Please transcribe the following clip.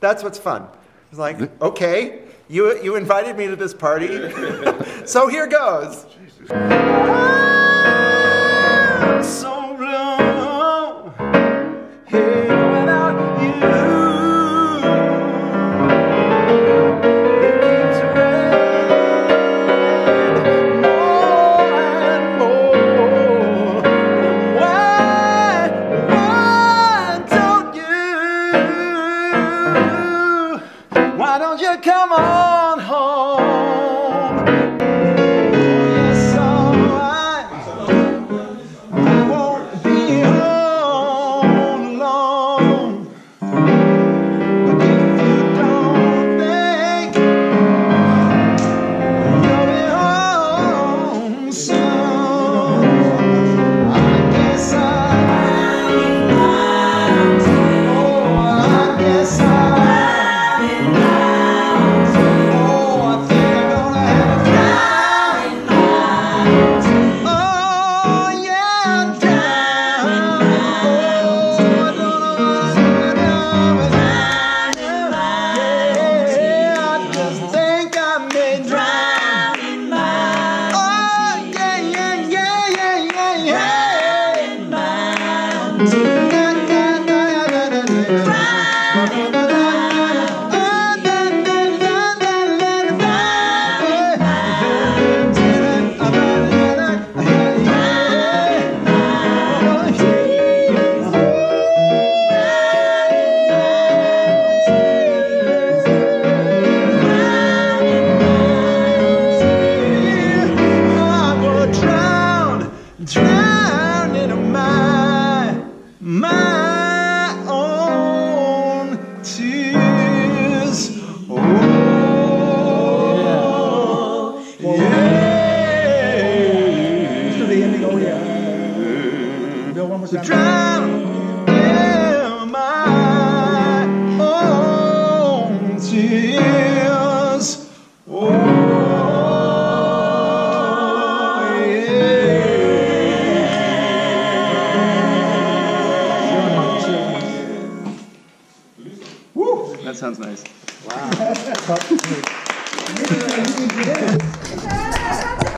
That's what's fun. It's like, okay, you invited me to this party, so here goes. I'm so blue, here without you. It keeps raining more and more. Why don't you? Why don't you come on home? Drown in my own tears. Oh, yeah. Yeah. To the ending, oh yeah. Bill, one more time. Drown in my own tears. Oh. That sounds nice. Wow.